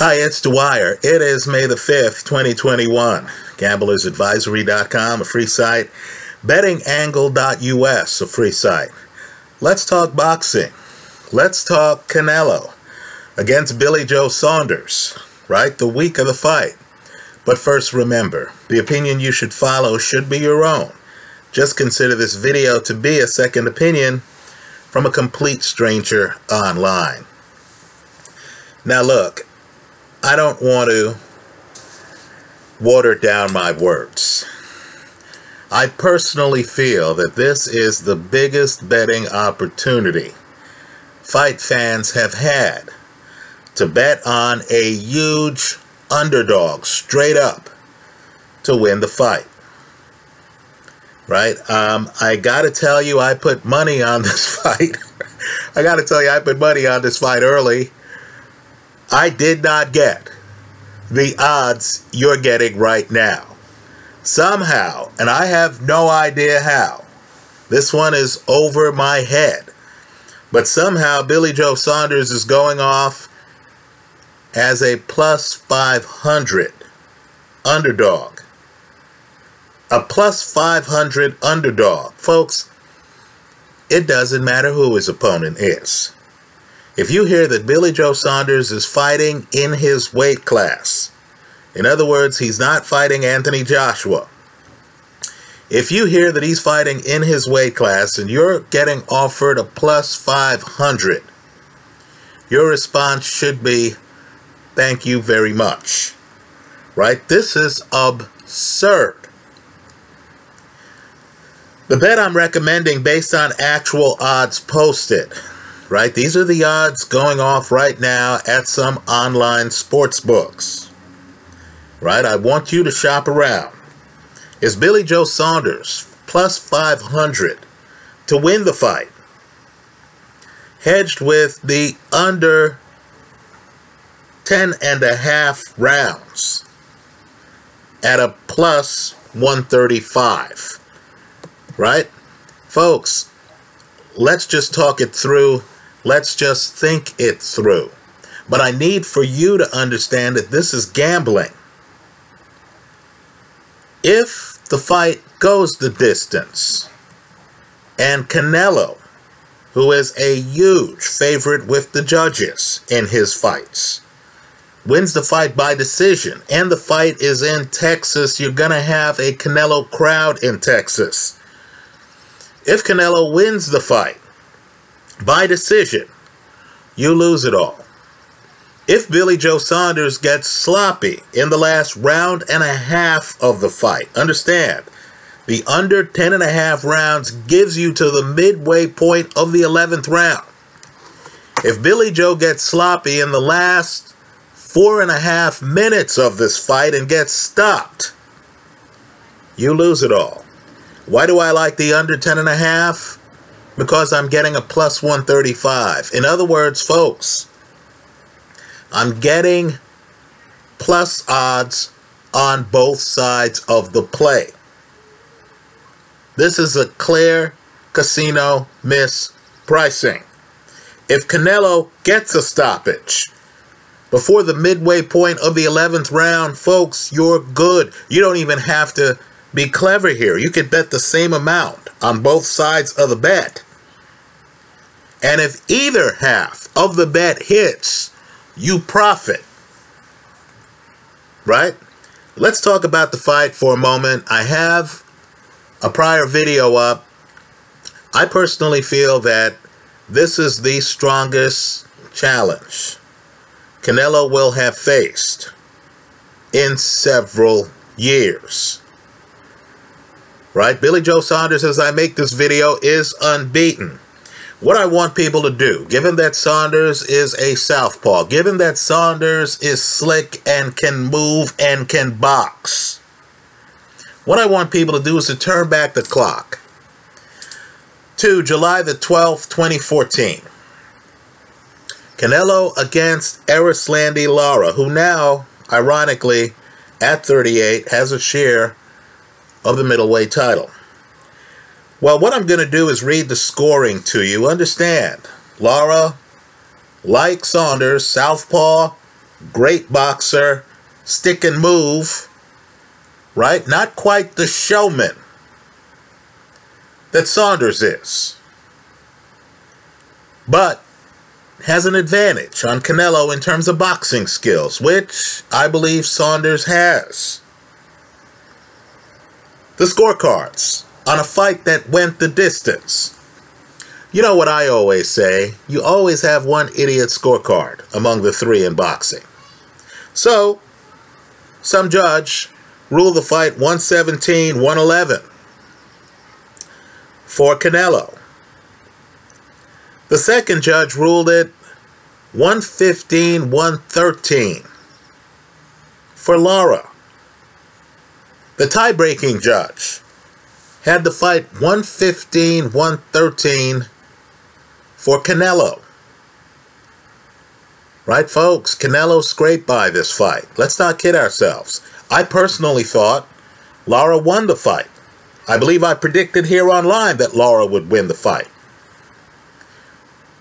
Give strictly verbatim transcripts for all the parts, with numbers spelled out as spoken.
Hi, it's Dwyer. It is May the fifth, twenty twenty-one. Gamblers advisory dot com, a free site. Bettingangle dot U S, a free site. Let's talk boxing. Let's talk Canelo against Billy Joe Saunders, right? The week of the fight. But first, remember, the opinion you should follow should be your own. Just consider this video to be a second opinion from a complete stranger online. Now look, I don't want to water down my words. I personally feel that this is the biggest betting opportunity fight fans have had, to bet on a huge underdog straight up to win the fight. Right? Um, I gotta tell you, I put money on this fight. I gotta tell you, I put money on this fight early. I did not get the odds you're getting right now. Somehow, and I have no idea how, this one is over my head. But somehow, Billy Joe Saunders is going off as a plus five hundred underdog. A plus five hundred underdog. Folks, it doesn't matter who his opponent is. If you hear that Billy Joe Saunders is fighting in his weight class, in other words, he's not fighting Anthony Joshua. If you hear that he's fighting in his weight class and you're getting offered a plus five hundred, your response should be, thank you very much. Right? This is absurd. The bet I'm recommending based on actual odds posted. Right? These are the odds going off right now at some online sports books. Right? I want you to shop around. Is Billy Joe Saunders plus five hundred to win the fight? Hedged with the under ten and a half rounds at a plus one thirty-five. Right? Folks, let's just talk it through. Let's just think it through. But I need for you to understand that this is gambling. If the fight goes the distance, and Canelo, who is a huge favorite with the judges in his fights, wins the fight by decision, and the fight is in Texas, you're going to have a Canelo crowd in Texas. If Canelo wins the fight by decision, you lose it all. If Billy Joe Saunders gets sloppy in the last round and a half of the fight, understand, the under ten and a half rounds gives you to the midway point of the eleventh round. If Billy Joe gets sloppy in the last four and a half minutes of this fight and gets stopped, you lose it all. Why do I like the under ten and a half? Because I'm getting a plus one thirty-five. In other words, folks, I'm getting plus odds on both sides of the play. This is a clear casino mispricing. If Canelo gets a stoppage before the midway point of the eleventh round, folks, you're good. You don't even have to be clever here. You could bet the same amount on both sides of the bet. And if either half of the bet hits, you profit, right? Let's talk about the fight for a moment. I have a prior video up. I personally feel that this is the strongest challenge Canelo will have faced in several years, right? Billy Joe Saunders, as I make this video, is unbeaten. What I want people to do, given that Saunders is a southpaw, given that Saunders is slick and can move and can box, what I want people to do is to turn back the clock to July the twelfth, twenty fourteen. Canelo against Erislandy Lara, who now, ironically, at thirty-eight, has a share of the middleweight title. Well, what I'm going to do is read the scoring to you. Understand, Lara, like Saunders, southpaw, Great boxer. Stick and move. Right? Not quite the showman that Saunders is. But has an advantage on Canelo in terms of boxing skills, which I believe Saunders has. The scorecards on a fight that went the distance. You know what I always say, you always have one idiot scorecard among the three in boxing. So, some judge ruled the fight one seventeen to one eleven for Canelo. The second judge ruled it one fifteen to one thirteen for Lara. The tie-breaking judge had the fight one fifteen to one thirteen for Canelo. Right, folks? Canelo scraped by this fight. Let's not kid ourselves. I personally thought Lara won the fight. I believe I predicted here online that Lara would win the fight.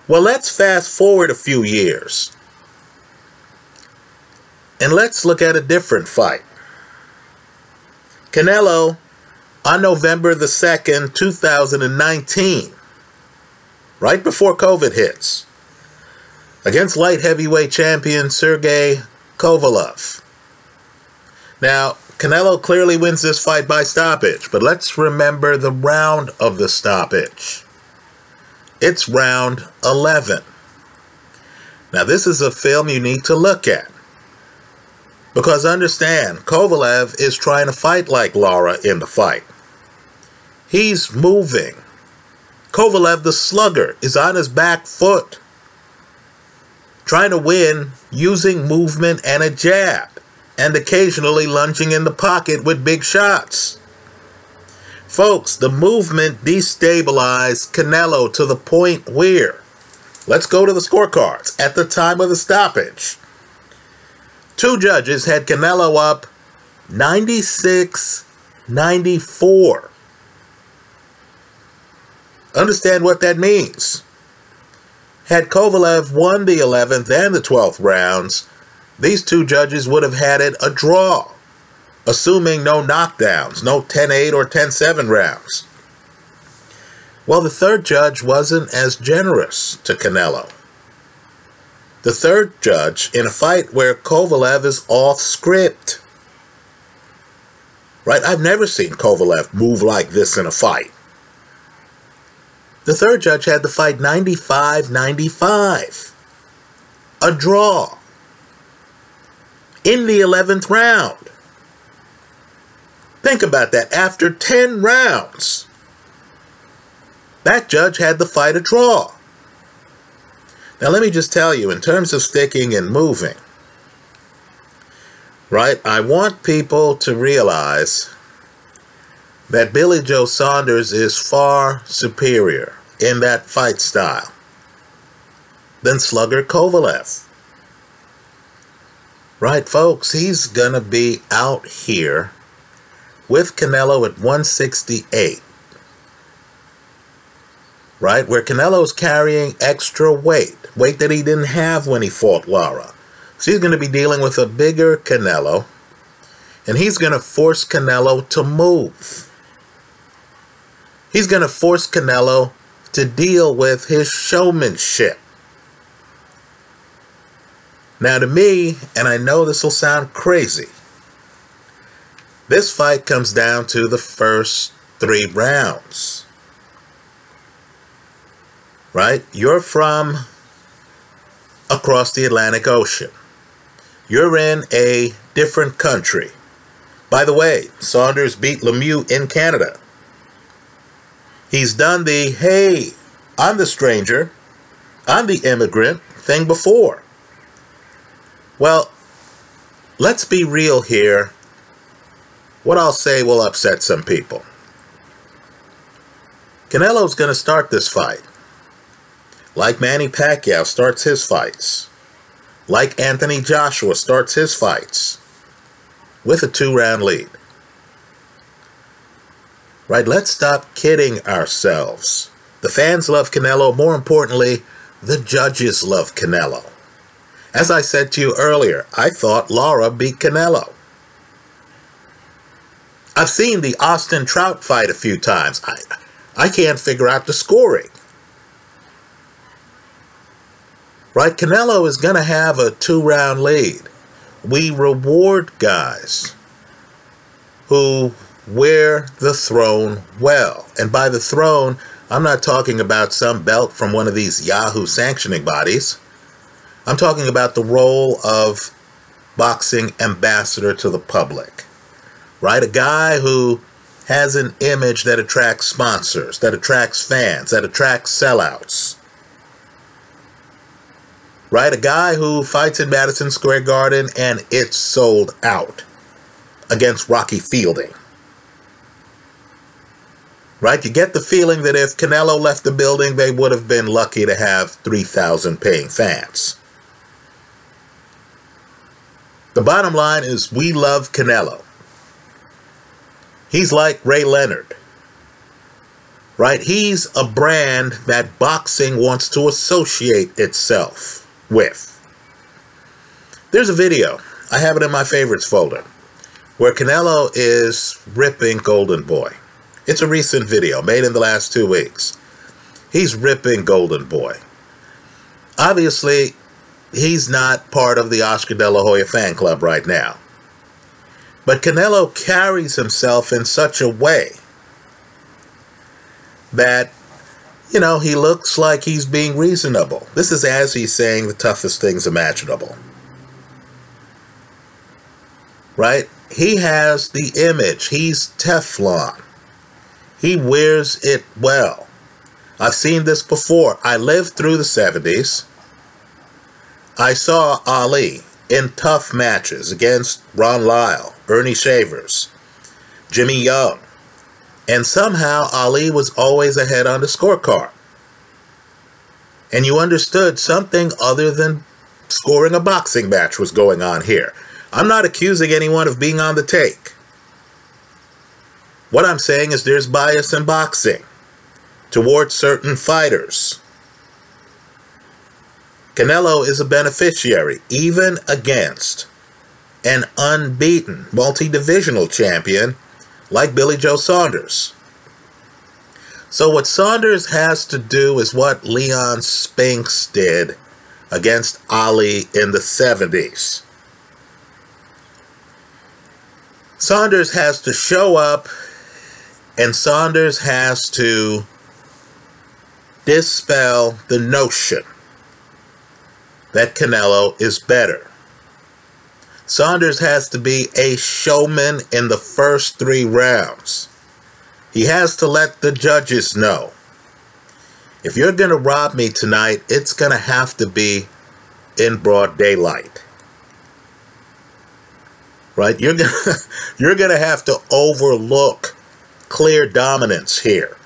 Well, let's fast forward a few years and let's look at a different fight. Canelo, on November the second, two thousand nineteen, right before COVID hits, against light heavyweight champion Sergei Kovalev. Now, Canelo clearly wins this fight by stoppage, but let's remember the round of the stoppage. It's round eleven. Now, this is a film you need to look at, because understand, Kovalev is trying to fight like Lara in the fight. He's moving. Kovalev, the slugger, is on his back foot, trying to win using movement and a jab, and occasionally lunging in the pocket with big shots. Folks, the movement destabilized Canelo to the point where, let's go to the scorecards at the time of the stoppage. Two judges had Canelo up ninety-six ninety-four. Understand what that means. Had Kovalev won the eleventh and the twelfth rounds, these two judges would have had it a draw, assuming no knockdowns, no ten eight or ten seven rounds. Well, the third judge wasn't as generous to Canelo. The third judge, in a fight where Kovalev is off script. Right? I've never seen Kovalev move like this in a fight. The third judge had the fight ninety-five ninety-five. A draw. In the eleventh round. Think about that. After ten rounds, that judge had the fight a draw. Now, let me just tell you, in terms of sticking and moving, right, I want people to realize that Billy Joe Saunders is far superior in that fight style than slugger Kovalev. Right, folks, he's going to be out here with Canelo at one sixty-eight, right, where Canelo's carrying extra weight, weight that he didn't have when he fought Lara. So he's going to be dealing with a bigger Canelo, and he's going to force Canelo to move. He's going to force Canelo to deal with his showmanship. Now, to me, and I know this will sound crazy, this fight comes down to the first three rounds. Right? You're from across the Atlantic Ocean. You're in a different country. By the way, Saunders beat Lemieux in Canada. He's done the, hey, I'm the stranger, I'm the immigrant thing before. Well, let's be real here. What I'll say will upset some people. Canelo's going to start this fight, like Manny Pacquiao starts his fights, like Anthony Joshua starts his fights, with a two-round lead. Right, let's stop kidding ourselves. The fans love Canelo. More importantly, the judges love Canelo. As I said to you earlier, I thought Lara beat Canelo. I've seen the Austin Trout fight a few times. I, I can't figure out the scoring. Right? Canelo is going to have a two round lead. We reward guys who wear the throne well. And by the throne, I'm not talking about some belt from one of these Yahoo sanctioning bodies. I'm talking about the role of boxing ambassador to the public. Right? A guy who has an image that attracts sponsors, that attracts fans, that attracts sellouts. Right? A guy who fights in Madison Square Garden and it's sold out against Rocky Fielding. Right? You get the feeling that if Canelo left the building, they would have been lucky to have three thousand paying fans. The bottom line is we love Canelo. He's like Ray Leonard. Right? He's a brand that boxing wants to associate itself with. There's a video, I have it in my favorites folder, where Canelo is ripping Golden Boy. It's a recent video made in the last two weeks. He's ripping Golden Boy. Obviously, he's not part of the Oscar De La Hoya fan club right now. But Canelo carries himself in such a way that, you know, he looks like he's being reasonable. This is as he's saying the toughest things imaginable. Right? He has the image. He's Teflon. He wears it well. I've seen this before. I lived through the seventies. I saw Ali in tough matches against Ron Lyle, Ernie Shavers, Jimmy Young. And somehow Ali was always ahead on the scorecard. And you understood something other than scoring a boxing match was going on here. I'm not accusing anyone of being on the take. What I'm saying is there's bias in boxing towards certain fighters. Canelo is a beneficiary, even against an unbeaten multi-divisional champion like Billy Joe Saunders. So what Saunders has to do is what Leon Spinks did against Ali in the seventies. Saunders has to show up, and Saunders has to dispel the notion that Canelo is better. Saunders has to be a showman in the first three rounds. He has to let the judges know, if you're going to rob me tonight, it's going to have to be in broad daylight. Right? You're going you're going to have to overlook clear dominance here.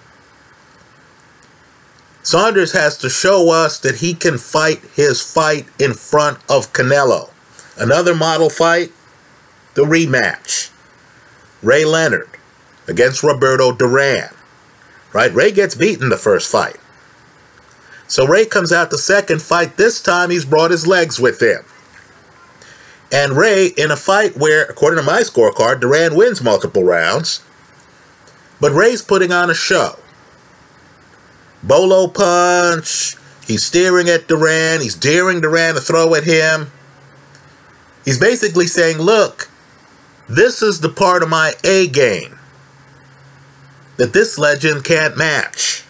Saunders has to show us that he can fight his fight in front of Canelo. Another model fight, the rematch. Ray Leonard against Roberto Duran. Right? Ray gets beaten the first fight. So Ray comes out the second fight. This time he's brought his legs with him. And Ray, in a fight where, according to my scorecard, Duran wins multiple rounds, but Ray's putting on a show. Bolo punch. He's staring at Duran. He's daring Duran to throw at him. He's basically saying, look, this is the part of my A game that this legend can't match.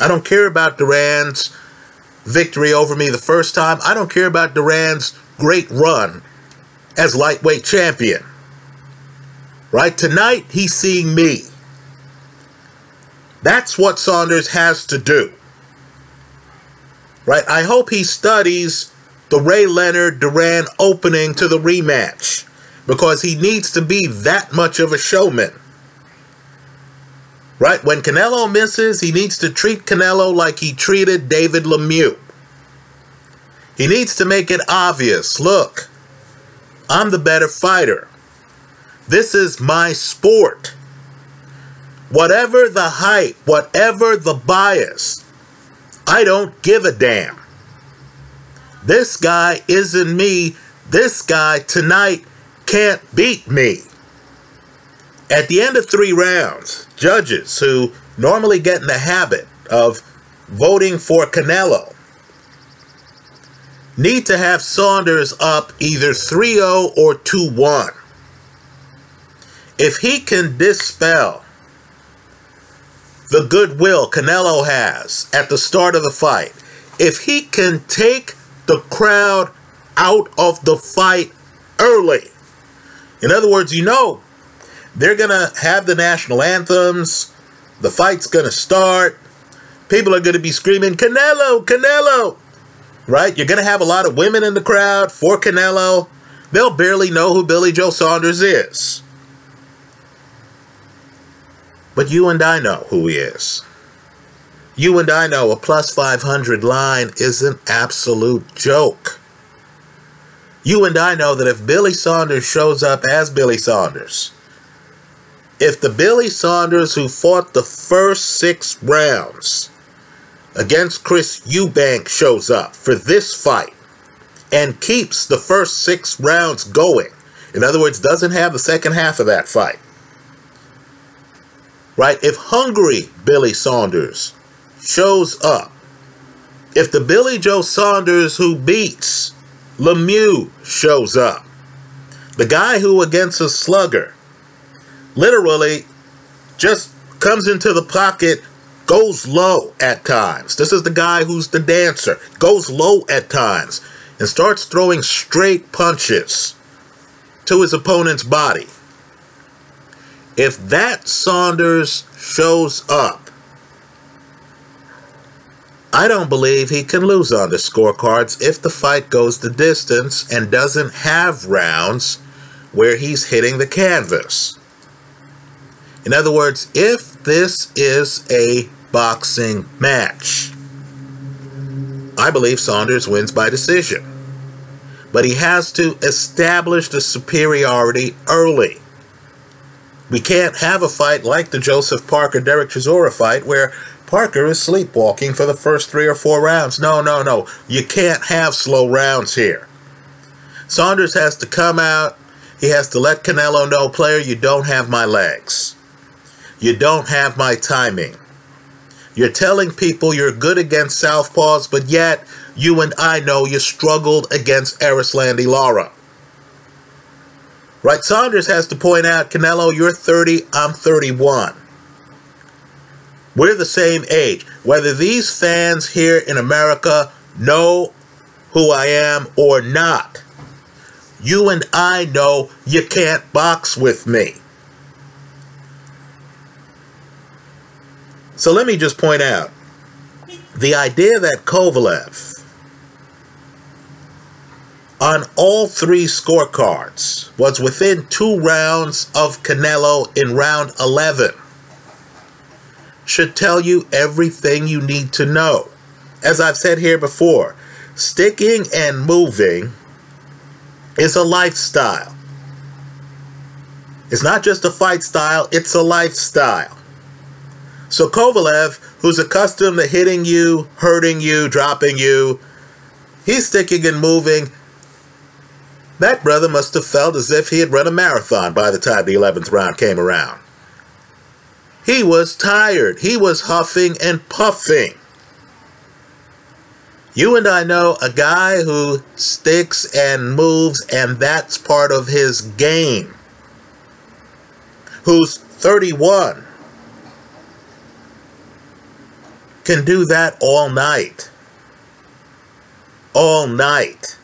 I don't care about Duran's victory over me the first time. I don't care about Duran's great run as lightweight champion. Right? Tonight, he's seeing me. That's what Saunders has to do. Right? I hope he studies the Ray Leonard-Duran opening to the rematch, because he needs to be that much of a showman. Right? When Canelo misses, he needs to treat Canelo like he treated David Lemieux. He needs to make it obvious, look, I'm the better fighter. This is my sport. Whatever the hype, whatever the bias, I don't give a damn. This guy isn't me. This guy tonight can't beat me. At the end of three rounds, judges who normally get in the habit of voting for Canelo need to have Saunders up either three oh or two one. If he can dispel the goodwill Canelo has at the start of the fight, if he can take the crowd out of the fight early, in other words, you know, they're going to have the national anthems, the fight's going to start, people are going to be screaming, Canelo, Canelo, right? You're going to have a lot of women in the crowd for Canelo. They'll barely know who Billy Joe Saunders is. But you and I know who he is. You and I know a plus five hundred line is an absolute joke. You and I know that if Billy Saunders shows up as Billy Saunders, if the Billy Saunders who fought the first six rounds against Chris Eubank shows up for this fight and keeps the first six rounds going, in other words, doesn't have the second half of that fight, right? If hungry Billy Saunders shows up, if the Billy Joe Saunders who beats Lemieux shows up, the guy who against a slugger literally just comes into the pocket, goes low at times. This is the guy who's the dancer, goes low at times and starts throwing straight punches to his opponent's body. If that Saunders shows up, I don't believe he can lose on the scorecards if the fight goes the distance and doesn't have rounds where he's hitting the canvas. In other words, if this is a boxing match, I believe Saunders wins by decision. But he has to establish the superiority early. We can't have a fight like the Joseph Parker-Derek Chisora fight where Parker is sleepwalking for the first three or four rounds. No, no, no. You can't have slow rounds here. Saunders has to come out. He has to let Canelo know, player, you don't have my legs. You don't have my timing. You're telling people you're good against southpaws, but yet you and I know you struggled against Erislandy Lara. Right? Saunders has to point out, Canelo, you're thirty, I'm thirty-one. We're the same age. Whether these fans here in America know who I am or not, you and I know you can't box with me. So let me just point out, the idea that Kovalev, on all three scorecards, was within two rounds of Canelo in round eleven, should tell you everything you need to know. As I've said here before, sticking and moving is a lifestyle. It's not just a fight style, it's a lifestyle. So Kovalev, who's accustomed to hitting you, hurting you, dropping you, he's sticking and moving. That brother must have felt as if he had run a marathon by the time the eleventh round came around. He was tired. He was huffing and puffing. You and I know a guy who sticks and moves, and that's part of his game, who's thirty-one. Can do that all night. All night.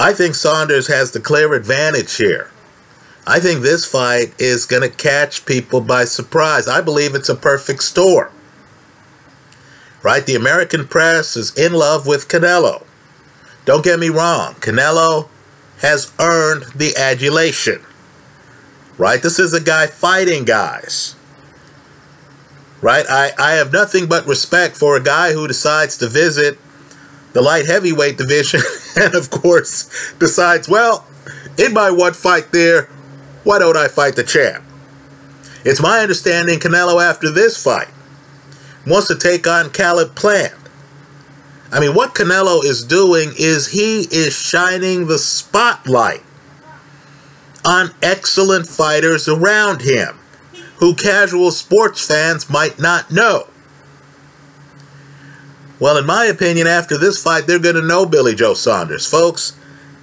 I think Saunders has the clear advantage here. I think this fight is going to catch people by surprise. I believe it's a perfect storm. Right? The American press is in love with Canelo. Don't get me wrong. Canelo has earned the adulation. Right? This is a guy fighting guys. Right? I, I have nothing but respect for a guy who decides to visit the light heavyweight division and, of course, decides, well, in my one fight there, why don't I fight the champ? It's my understanding Canelo, after this fight, wants to take on Caleb Plant I mean, what Canelo is doing is he is shining the spotlight on excellent fighters around him who casual sports fans might not know. Well, in my opinion, after this fight, they're going to know Billy Joe Saunders. Folks,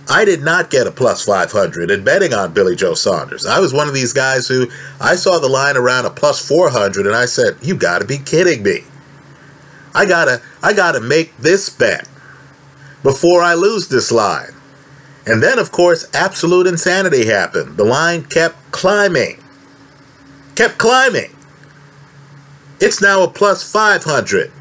I did not get a plus five hundred in betting on Billy Joe Saunders. I was one of these guys who, I saw the line around a plus four hundred, and I said, you got to be kidding me. I gotta, I gotta make this bet before I lose this line. And then, of course, absolute insanity happened. The line kept climbing. Kept climbing. It's now a plus five hundred.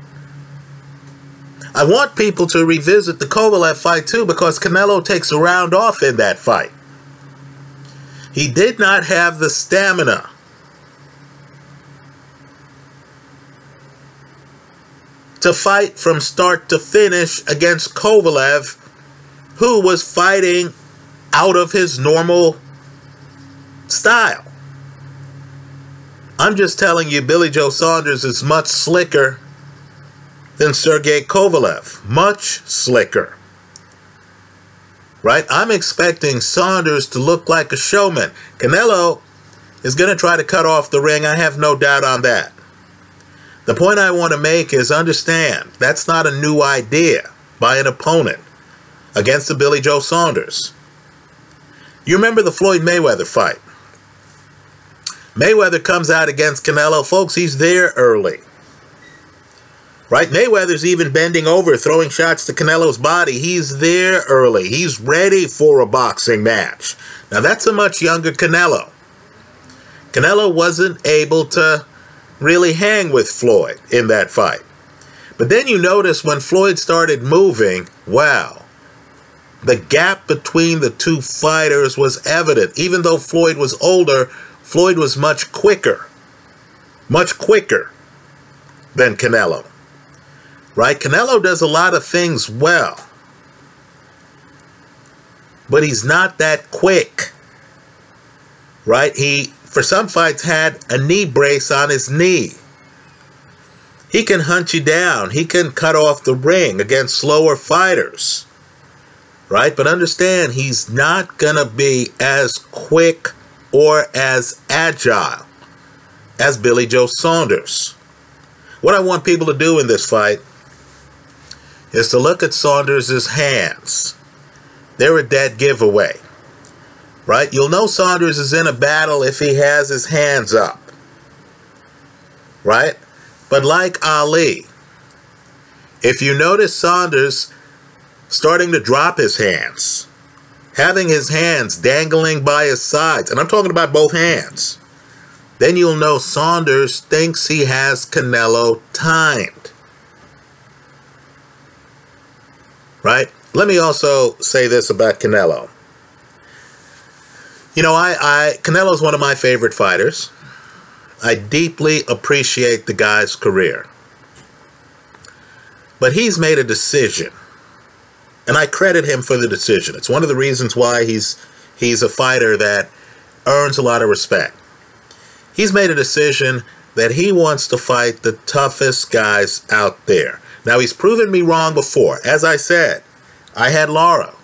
I want people to revisit the Kovalev fight, too, because Canelo takes a round off in that fight. He did not have the stamina. To fight from start to finish against Kovalev, who was fighting out of his normal style. I'm just telling you, Billy Joe Saunders is much slicker than Sergei Kovalev. Much slicker. Right? I'm expecting Saunders to look like a showman. Canelo is going to try to cut off the ring. I have no doubt on that. The point I want to make is, understand, that's not a new idea by an opponent against the Billy Joe Saunders. You remember the Floyd Mayweather fight. Mayweather comes out against Canelo. Folks, he's there early. Right? Mayweather's even bending over, throwing shots to Canelo's body. He's there early. He's ready for a boxing match. Now, that's a much younger Canelo. Canelo wasn't able to really hang with Floyd in that fight. But then you notice when Floyd started moving, wow, the gap between the two fighters was evident. Even though Floyd was older, Floyd was much quicker, much quicker than Canelo, right? Canelo does a lot of things well, but he's not that quick, right? He, for some fights, had a knee brace on his knee. He can hunt you down. He can cut off the ring against slower fighters, right? But understand, he's not going to be as quick or as agile as Billy Joe Saunders. What I want people to do in this fight is to look at Saunders' hands. They're a dead giveaway. Right? You'll know Saunders is in a battle if he has his hands up. Right? But like Ali, if you notice Saunders starting to drop his hands, having his hands dangling by his sides, and I'm talking about both hands, then you'll know Saunders thinks he has Canelo timed. Right? Let me also say this about Canelo. You know, I, I Canelo's one of my favorite fighters. I deeply appreciate the guy's career. But he's made a decision. And I credit him for the decision. It's one of the reasons why he's, he's a fighter that earns a lot of respect. He's made a decision that he wants to fight the toughest guys out there. Now, he's proven me wrong before. As I said, I had Lara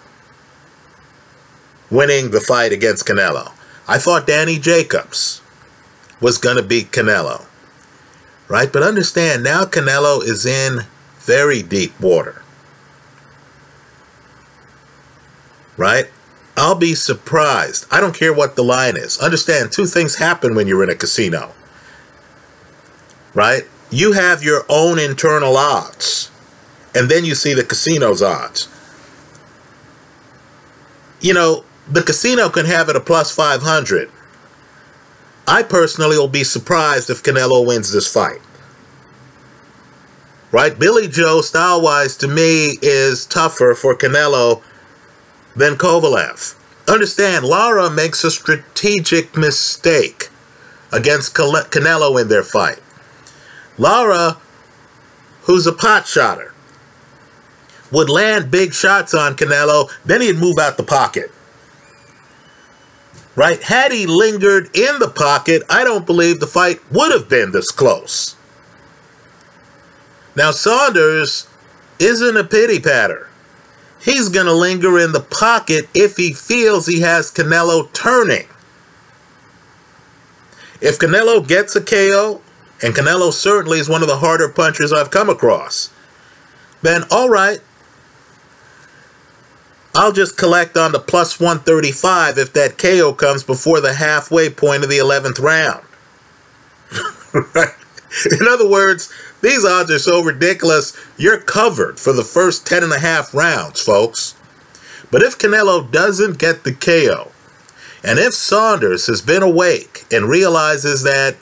winning the fight against Canelo. I thought Danny Jacobs was going to beat Canelo, right? But understand, now Canelo is in very deep water, right? I'll be surprised. I don't care what the line is. Understand, two things happen when you're in a casino, right? You have your own internal odds, and then you see the casino's odds. You know, the casino can have it a plus five hundred. I personally will be surprised if Canelo wins this fight. Right? Billy Joe, style-wise, to me, is tougher for Canelo than Kovalev. Understand, Lara makes a strategic mistake against Canelo in their fight. Lara, who's a pot shotter, would land big shots on Canelo, then he'd move out the pocket. Right? Had he lingered in the pocket, I don't believe the fight would have been this close. Now, Saunders isn't a pity patter. He's going to linger in the pocket if he feels he has Canelo turning. If Canelo gets a K O, and Canelo certainly is one of the harder punchers I've come across, then all right, I'll just collect on the plus one thirty-five if that K O comes before the halfway point of the eleventh round. Right? In other words, these odds are so ridiculous, you're covered for the first ten and a half rounds, folks. But if Canelo doesn't get the K O, and if Saunders has been awake and realizes that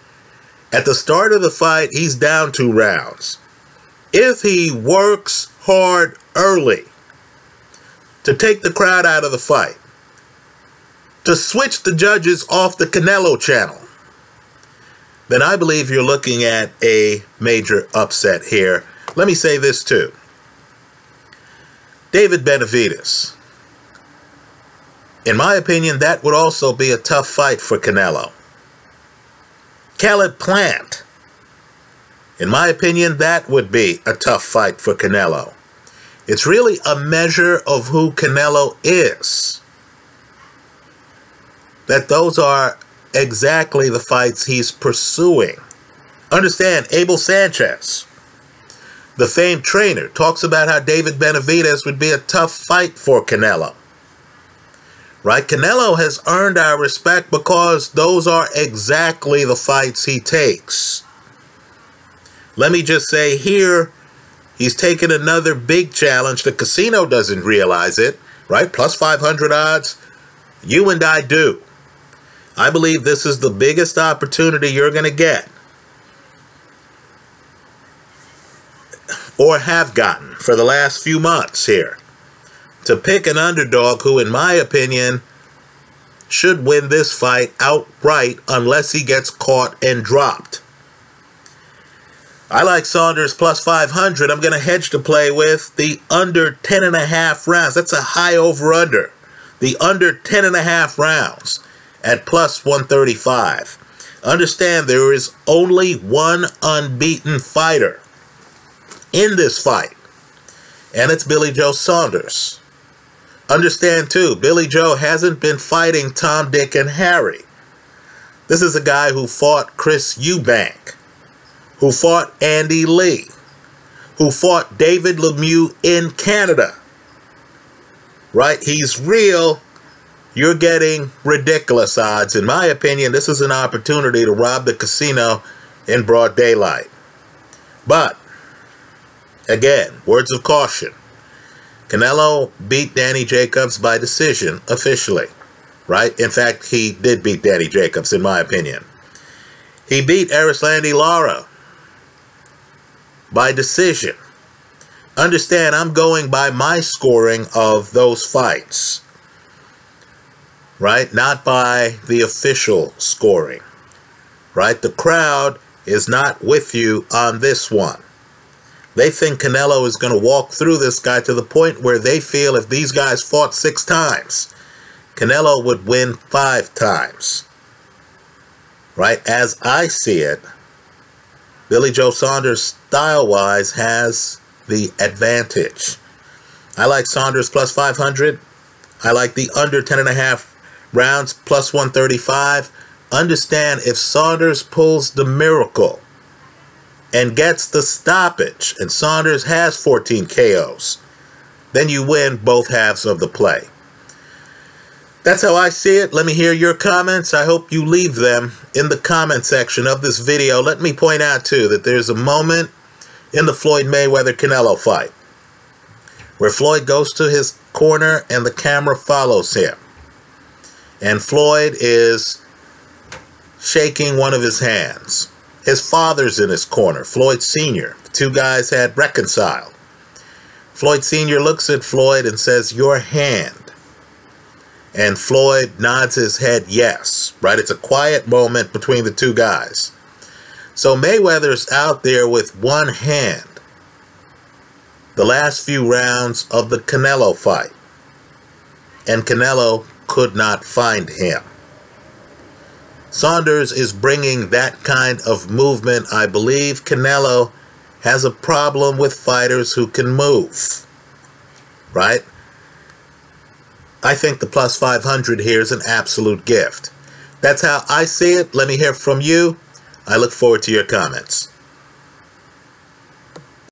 at the start of the fight he's down two rounds, if he works hard early to take the crowd out of the fight, to switch the judges off the Canelo channel, then I believe you're looking at a major upset here. Let me say this too. David Benavides. In my opinion, that would also be a tough fight for Canelo. Caleb Plant. In my opinion, that would be a tough fight for Canelo. It's really a measure of who Canelo is. That those are exactly the fights he's pursuing. Understand, Abel Sanchez, the famed trainer, talks about how David Benavides would be a tough fight for Canelo. Right? Canelo has earned our respect because those are exactly the fights he takes. Let me just say here, he's taken another big challenge. The casino doesn't realize it, right? plus five hundred odds. You and I do. I believe this is the biggest opportunity you're going to get, or have gotten for the last few months here, to pick an underdog who, in my opinion, should win this fight outright unless he gets caught and dropped. I like Saunders plus five hundred. I'm going to hedge to play with the under ten and a half rounds. That's a high over-under. The under ten and a half rounds at plus one thirty-five. Understand, there is only one unbeaten fighter in this fight, and it's Billy Joe Saunders. Understand too, Billy Joe hasn't been fighting Tom, Dick, and Harry. This is a guy who fought Chris Eubank, who fought Andy Lee, who fought David Lemieux in Canada. Right? He's real. You're getting ridiculous odds. In my opinion, this is an opportunity to rob the casino in broad daylight. But, again, words of caution. Canelo beat Danny Jacobs by decision, officially. Right? In fact, he did beat Danny Jacobs, in my opinion. He beat Erislandy Lara by decision. Understand, I'm going by my scoring of those fights. Right? Not by the official scoring. Right? The crowd is not with you on this one. They think Canelo is going to walk through this guy to the point where they feel if these guys fought six times, Canelo would win five times. Right? As I see it, Billy Joe Saunders style-wise has the advantage. I like Saunders plus five hundred. I like the under ten and a half. Rounds plus one thirty-five. Understand, if Saunders pulls the miracle and gets the stoppage, and Saunders has fourteen K Os, then you win both halves of the play. That's how I see it. Let me hear your comments. I hope you leave them in the comment section of this video. Let me point out, too, that there's a moment in the Floyd Mayweather-Canelo fight where Floyd goes to his corner and the camera follows him. And Floyd is shaking one of his hands. His father's in his corner, Floyd Senior The two guys had reconciled. Floyd Senior looks at Floyd and says, "Your hand." And Floyd nods his head yes, right? It's a quiet moment between the two guys. So Mayweather's out there with one hand the last few rounds of the Canelo fight. And Canelo could not find him. Saunders is bringing that kind of movement. I believe Canelo has a problem with fighters who can move, right? I think the plus five hundred here is an absolute gift. That's how I see it. Let me hear from you. I look forward to your comments.